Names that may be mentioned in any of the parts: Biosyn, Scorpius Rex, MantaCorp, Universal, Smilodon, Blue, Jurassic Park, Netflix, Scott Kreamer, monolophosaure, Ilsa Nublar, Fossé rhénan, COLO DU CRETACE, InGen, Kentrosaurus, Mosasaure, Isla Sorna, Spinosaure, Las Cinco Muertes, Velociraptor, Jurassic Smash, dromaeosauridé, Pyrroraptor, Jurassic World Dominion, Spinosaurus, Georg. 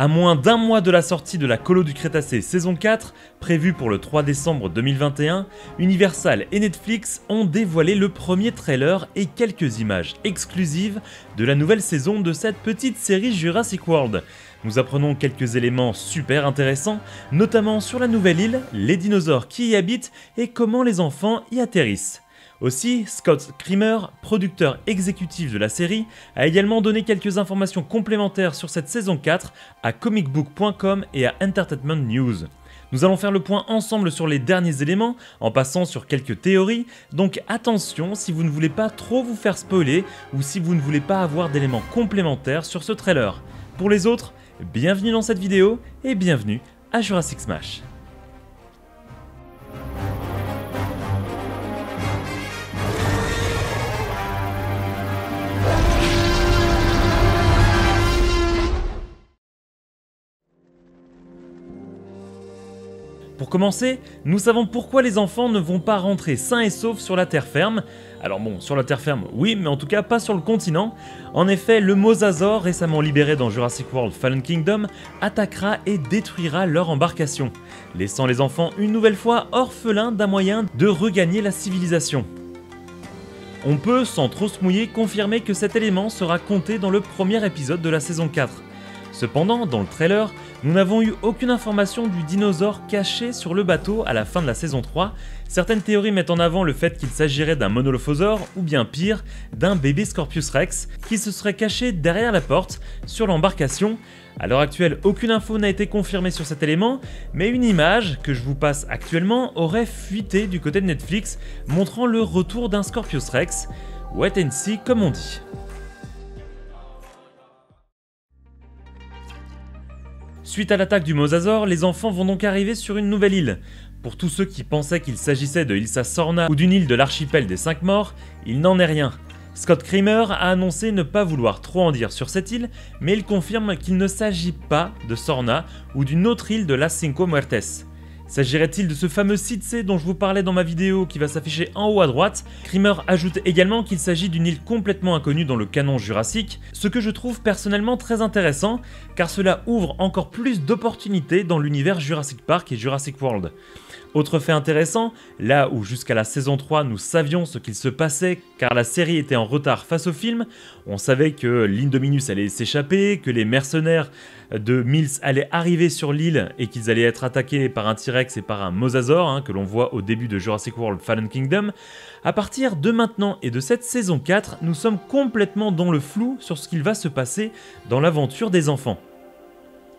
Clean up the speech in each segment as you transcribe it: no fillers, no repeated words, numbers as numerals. À moins d'un mois de la sortie de la Colo du Crétacé saison 4, prévue pour le 3 décembre 2021, Universal et Netflix ont dévoilé le premier trailer et quelques images exclusives de la nouvelle saison de cette petite série Jurassic World. Nous apprenons quelques éléments super intéressants, notamment sur la nouvelle île, les dinosaures qui y habitent et comment les enfants y atterrissent. Aussi, Scott Kreamer, producteur exécutif de la série, a également donné quelques informations complémentaires sur cette saison 4 à comicbook.com et à Entertainment News. Nous allons faire le point ensemble sur les derniers éléments, en passant sur quelques théories, donc attention si vous ne voulez pas trop vous faire spoiler ou si vous ne voulez pas avoir d'éléments complémentaires sur ce trailer. Pour les autres, bienvenue dans cette vidéo et bienvenue à Jurassic Smash. Pour commencer, nous savons pourquoi les enfants ne vont pas rentrer sains et saufs sur la terre ferme. Alors bon, sur la terre ferme, oui, mais en tout cas pas sur le continent. En effet, le mosasaure, récemment libéré dans Jurassic World Fallen Kingdom, attaquera et détruira leur embarcation, laissant les enfants une nouvelle fois orphelins d'un moyen de regagner la civilisation. On peut, sans trop se mouiller, confirmer que cet élément sera compté dans le premier épisode de la saison 4. Cependant, dans le trailer, nous n'avons eu aucune information du dinosaure caché sur le bateau à la fin de la saison 3, certaines théories mettent en avant le fait qu'il s'agirait d'un monolophosaure ou bien pire, d'un bébé Scorpius Rex qui se serait caché derrière la porte sur l'embarcation. À l'heure actuelle, aucune info n'a été confirmée sur cet élément, mais une image que je vous passe actuellement aurait fuité du côté de Netflix montrant le retour d'un Scorpius Rex, wait and see comme on dit. Suite à l'attaque du mosasaure, les enfants vont donc arriver sur une nouvelle île. Pour tous ceux qui pensaient qu'il s'agissait de Isla Sorna ou d'une île de l'archipel des 5 morts, il n'en est rien. Scott Kreamer a annoncé ne pas vouloir trop en dire sur cette île, mais il confirme qu'il ne s'agit pas de Sorna ou d'une autre île de Las Cinco Muertes. S'agirait-il de ce fameux site C dont je vous parlais dans ma vidéo qui va s'afficher en haut à droite? Kreamer ajoute également qu'il s'agit d'une île complètement inconnue dans le canon jurassique, ce que je trouve personnellement très intéressant, car cela ouvre encore plus d'opportunités dans l'univers Jurassic Park et Jurassic World. Autre fait intéressant, là où jusqu'à la saison 3 nous savions ce qu'il se passait car la série était en retard face au film, on savait que l'Indominus allait s'échapper, que les mercenaires de Mills allaient arriver sur l'île et qu'ils allaient être attaqués par un T-Rex et par un mosasaure que l'on voit au début de Jurassic World Fallen Kingdom. À partir de maintenant et de cette saison 4, nous sommes complètement dans le flou sur ce qu'il va se passer dans l'aventure des enfants.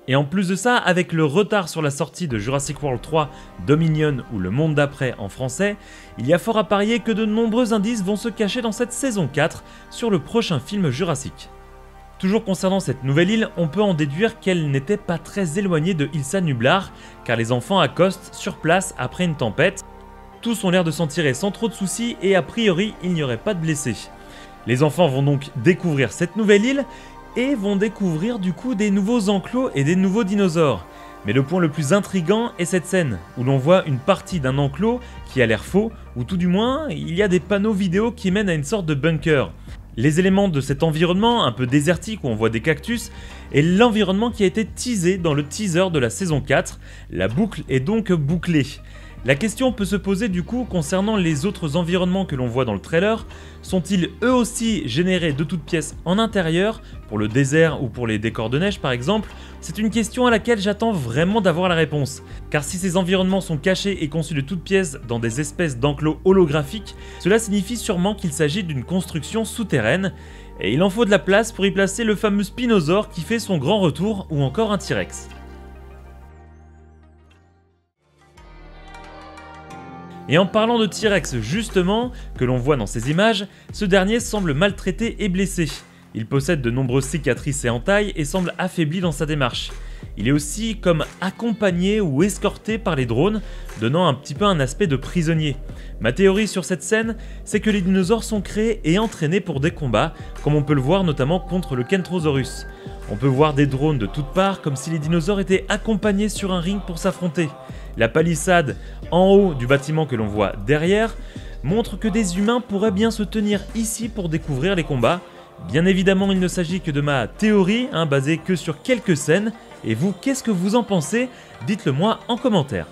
Et en plus de ça, avec le retard sur la sortie de Jurassic World 3 Dominion ou Le Monde d'après en français, il y a fort à parier que de nombreux indices vont se cacher dans cette saison 4 sur le prochain film Jurassic. Toujours concernant cette nouvelle île, on peut en déduire qu'elle n'était pas très éloignée de Ilsa Nublar, car les enfants accostent sur place après une tempête. Tous ont l'air de s'en tirer sans trop de soucis et a priori il n'y aurait pas de blessés. Les enfants vont donc découvrir cette nouvelle île et vont découvrir du coup des nouveaux enclos et des nouveaux dinosaures. Mais le point le plus intriguant est cette scène, où l'on voit une partie d'un enclos qui a l'air faux, ou tout du moins, il y a des panneaux vidéo qui mènent à une sorte de bunker. Les éléments de cet environnement un peu désertique où on voit des cactus, et l'environnement qui a été teasé dans le teaser de la saison 4, la boucle est donc bouclée. La question peut se poser du coup concernant les autres environnements que l'on voit dans le trailer, sont-ils eux aussi générés de toutes pièces en intérieur, pour le désert ou pour les décors de neige par exemple? C'est une question à laquelle j'attends vraiment d'avoir la réponse, car si ces environnements sont cachés et conçus de toutes pièces dans des espèces d'enclos holographiques, cela signifie sûrement qu'il s'agit d'une construction souterraine, et il en faut de la place pour y placer le fameux Spinosaure qui fait son grand retour ou encore un T-Rex. Et en parlant de T-Rex justement, que l'on voit dans ces images, ce dernier semble maltraité et blessé. Il possède de nombreuses cicatrices et entailles et semble affaibli dans sa démarche. Il est aussi comme accompagné ou escorté par les drones, donnant un petit peu un aspect de prisonnier. Ma théorie sur cette scène, c'est que les dinosaures sont créés et entraînés pour des combats, comme on peut le voir notamment contre le Kentrosaurus. On peut voir des drones de toutes parts comme si les dinosaures étaient accompagnés sur un ring pour s'affronter. La palissade en haut du bâtiment que l'on voit derrière montre que des humains pourraient bien se tenir ici pour découvrir les combats. Bien évidemment, il ne s'agit que de ma théorie, basée que sur quelques scènes, Et vous, qu'est-ce que vous en pensez? Dites-le moi en commentaire.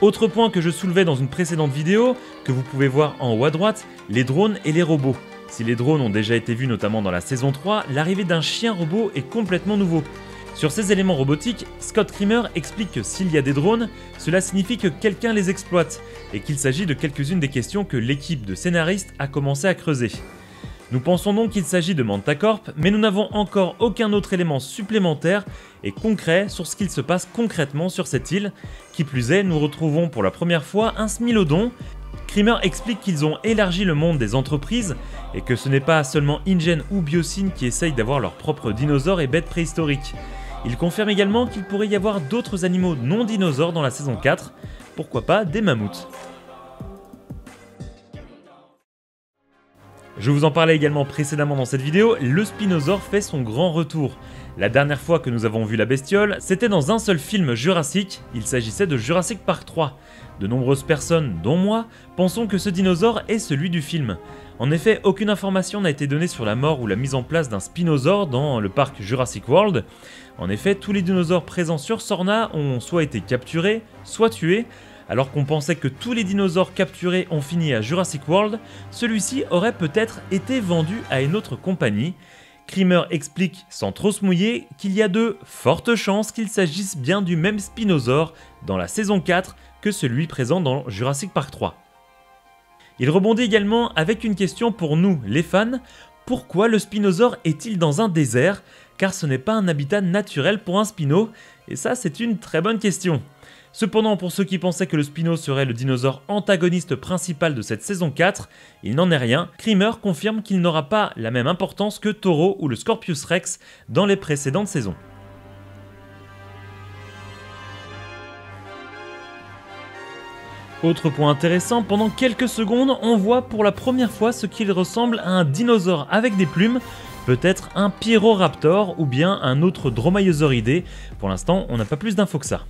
Autre point que je soulevais dans une précédente vidéo, que vous pouvez voir en haut à droite, les drones et les robots. Si les drones ont déjà été vus notamment dans la saison 3, l'arrivée d'un chien robot est complètement nouveau. Sur ces éléments robotiques, Scott Kreamer explique que s'il y a des drones, cela signifie que quelqu'un les exploite, et qu'il s'agit de quelques-unes des questions que l'équipe de scénaristes a commencé à creuser. Nous pensons donc qu'il s'agit de MantaCorp, mais nous n'avons encore aucun autre élément supplémentaire et concret sur ce qu'il se passe concrètement sur cette île. Qui plus est, nous retrouvons pour la première fois un Smilodon. Kreamer explique qu'ils ont élargi le monde des entreprises et que ce n'est pas seulement InGen ou Biosyn qui essayent d'avoir leurs propres dinosaures et bêtes préhistoriques. Il confirme également qu'il pourrait y avoir d'autres animaux non dinosaures dans la saison 4, pourquoi pas des mammouths. Je vous en parlais également précédemment dans cette vidéo, le Spinosaure fait son grand retour. La dernière fois que nous avons vu la bestiole, c'était dans un seul film Jurassic, il s'agissait de Jurassic Park 3. De nombreuses personnes, dont moi, pensons que ce dinosaure est celui du film. En effet, aucune information n'a été donnée sur la mort ou la mise en place d'un Spinosaure dans le parc Jurassic World. En effet, tous les dinosaures présents sur Sorna ont soit été capturés, soit tués. Alors qu'on pensait que tous les dinosaures capturés ont fini à Jurassic World, celui-ci aurait peut-être été vendu à une autre compagnie. Kreamer explique, sans trop se mouiller, qu'il y a de fortes chances qu'il s'agisse bien du même Spinosaure dans la saison 4 que celui présent dans Jurassic Park 3. Il rebondit également avec une question pour nous, les fans. Pourquoi le Spinosaure est-il dans un désert? Car ce n'est pas un habitat naturel pour un Spino, et ça c'est une très bonne question. Cependant, pour ceux qui pensaient que le Spino serait le dinosaure antagoniste principal de cette saison 4, il n'en est rien. Kreamer confirme qu'il n'aura pas la même importance que Taureau ou le Scorpius Rex dans les précédentes saisons. Autre point intéressant, pendant quelques secondes, on voit pour la première fois ce qu'il ressemble à un dinosaure avec des plumes, peut-être un Pyrroraptor ou bien un autre dromaeosauridé. Pour l'instant, on n'a pas plus d'infos que ça.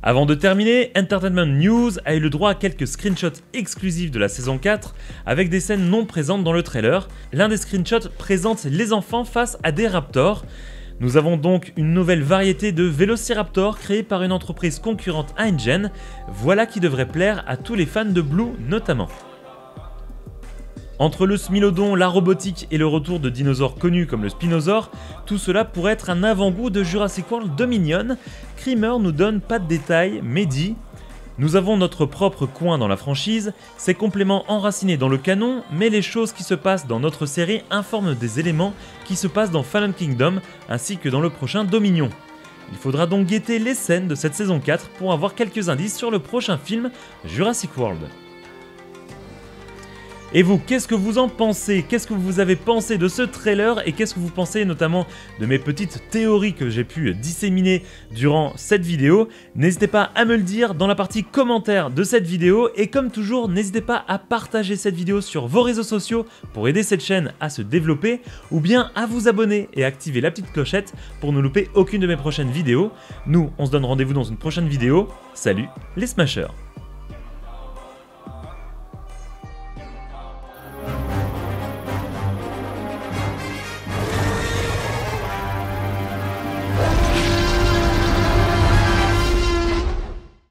Avant de terminer, Entertainment News a eu le droit à quelques screenshots exclusifs de la saison 4 avec des scènes non présentes dans le trailer. L'un des screenshots présente les enfants face à des raptors. Nous avons donc une nouvelle variété de Velociraptor créée par une entreprise concurrente à InGen. Voilà qui devrait plaire à tous les fans de Blue notamment. Entre le Smilodon, la robotique et le retour de dinosaures connus comme le Spinosaure, tout cela pourrait être un avant-goût de Jurassic World Dominion. Kreamer nous donne pas de détails, mais dit « Nous avons notre propre coin dans la franchise, ces compléments enracinés dans le canon, mais les choses qui se passent dans notre série informent des éléments qui se passent dans Fallen Kingdom ainsi que dans le prochain Dominion. Il faudra donc guetter les scènes de cette saison 4 pour avoir quelques indices sur le prochain film Jurassic World. » Et vous, qu'est-ce que vous en pensez? Qu'est-ce que vous avez pensé de ce trailer? Et qu'est-ce que vous pensez notamment de mes petites théories que j'ai pu disséminer durant cette vidéo? N'hésitez pas à me le dire dans la partie commentaire de cette vidéo. Et comme toujours, n'hésitez pas à partager cette vidéo sur vos réseaux sociaux pour aider cette chaîne à se développer, ou bien à vous abonner et activer la petite clochette pour ne louper aucune de mes prochaines vidéos. Nous, on se donne rendez-vous dans une prochaine vidéo. Salut les Smashers!